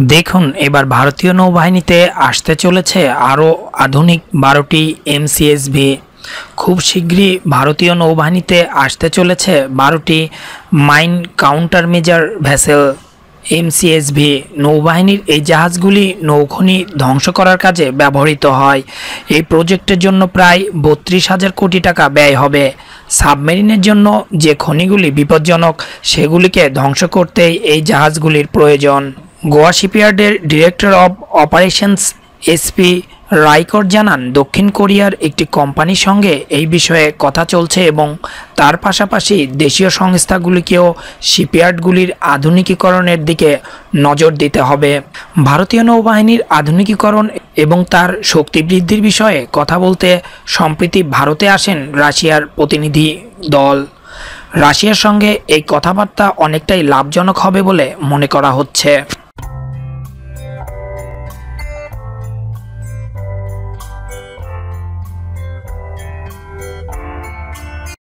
देखुन एबार भारतीय नौबाहिनीते आसते चलेछे आरो आधुनिक 12टी एमसीएसवी। खूब शीघ्रई भारतीय नौबाहिनीते आसते चलेछे 12टी mine counter measure vessel. MCSV नौबाहिनीर ए जहाजगुली नौखनि ध्वंस करार काजे व्यवहृत हय। ए प्रोजेक्टेर जन्य प्राय 32,000 कोटी टाका व्यय हबे। सबमेरिनेर जन्य जे खनिगुली विपज्जनक सेगुलिके ध्वंस करतेई ए जहाजगुलिर प्रयोजन। गोवा शिपयार्डेर director of operations S P Raikar जानान, दक्षिण कोरियार एक कोम्पानिर संगे एई विषये कथा चलछे एबं तार पाशापाशि देशीय संस्थागुलिकेओ शिपयार्डगुलिर आधुनिकीकरणेर दिके नजर दिते हबे। भारतीय नौबाहिनीर आधुनिकीकरण एबं तार शक्ति बृद्धिर विषये कथा बोलते सम्प्रति भारते आसेन राशियार प्रतिनिधि दल। राशियार संगे एई कथाबार्ता अनेकटाई लाभजनक हबे बोले मने करा होच्छे।